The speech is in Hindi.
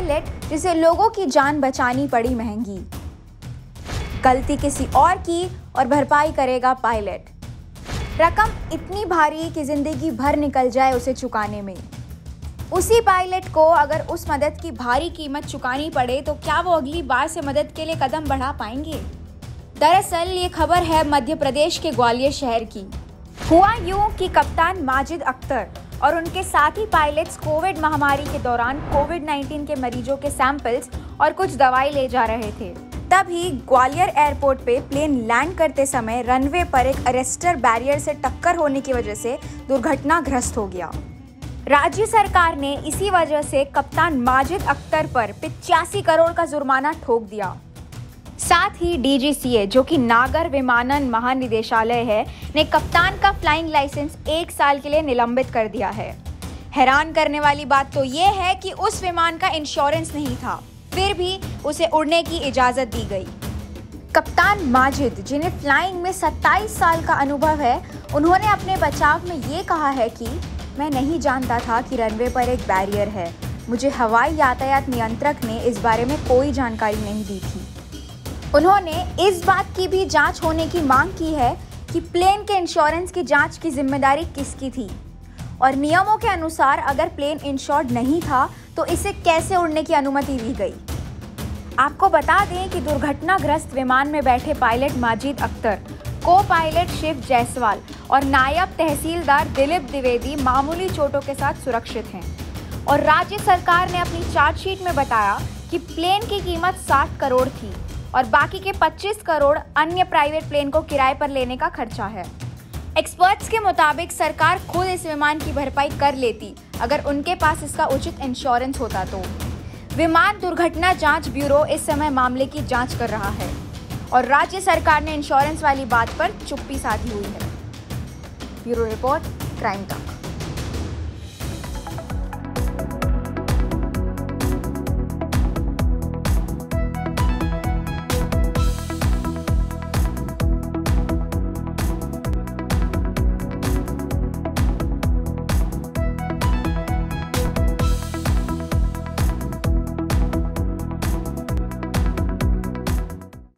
पायलट जिसे लोगों की जान बचानी पड़ी महंगी। गलती किसी और की और भरपाई करेगा पायलट। रकम इतनी भारी कि जिंदगी भर निकल जाए उसे चुकाने में। उसी पायलट को अगर उस मदद की भारी कीमत चुकानी पड़े तो क्या वो अगली बार से मदद के लिए कदम बढ़ा पाएंगे? दरअसल ये खबर है मध्य प्रदेश के ग्वालियर शहर की। हुआ यूं कि कप्तान माजिद अख्तर और उनके साथी पायलट्स कोविड महामारी के दौरान कोविड-19 के मरीजों के सैंपल्स और कुछ दवाई ले जा रहे थे। तभी ग्वालियर एयरपोर्ट पे प्लेन लैंड करते समय रनवे पर एक अरेस्टर बैरियर से टक्कर होने की वजह से दुर्घटनाग्रस्त हो गया। राज्य सरकार ने इसी वजह से कप्तान माजिद अख्तर पर 85 करोड़ का जुर्माना ठोक दिया। साथ ही डीजीसीए जो कि नागर विमानन महानिदेशालय है ने कप्तान का फ्लाइंग लाइसेंस 1 साल के लिए निलंबित कर दिया है। हैरान करने वाली बात तो ये है कि उस विमान का इंश्योरेंस नहीं था, फिर भी उसे उड़ने की इजाज़त दी गई। कप्तान माजिद जिन्हें फ्लाइंग में 27 साल का अनुभव है, उन्होंने अपने बचाव में ये कहा है कि मैं नहीं जानता था कि रनवे पर एक बैरियर है। मुझे हवाई यातायात नियंत्रक ने इस बारे में कोई जानकारी नहीं दी थी। उन्होंने इस बात की भी जांच होने की मांग की है कि प्लेन के इंश्योरेंस की जांच की जिम्मेदारी किसकी थी और नियमों के अनुसार अगर प्लेन इंश्योर्ड नहीं था तो इसे कैसे उड़ने की अनुमति दी गई। आपको बता दें कि दुर्घटनाग्रस्त विमान में बैठे पायलट माजिद अख्तर, को पायलट शिव जायसवाल और नायब तहसीलदार दिलीप द्विवेदी मामूली चोटों के साथ सुरक्षित हैं और राज्य सरकार ने अपनी चार्जशीट में बताया कि प्लेन की कीमत 60 करोड़ थी और बाकी के 25 करोड़ अन्य प्राइवेट प्लेन को किराए पर लेने का खर्चा है। एक्सपर्ट्स के मुताबिक सरकार खुद इस विमान की भरपाई कर लेती अगर उनके पास इसका उचित इंश्योरेंस होता। तो विमान दुर्घटना जांच ब्यूरो इस समय मामले की जांच कर रहा है और राज्य सरकार ने इंश्योरेंस वाली बात पर चुप्पी साधी हुई है। Bureau report, crime talk.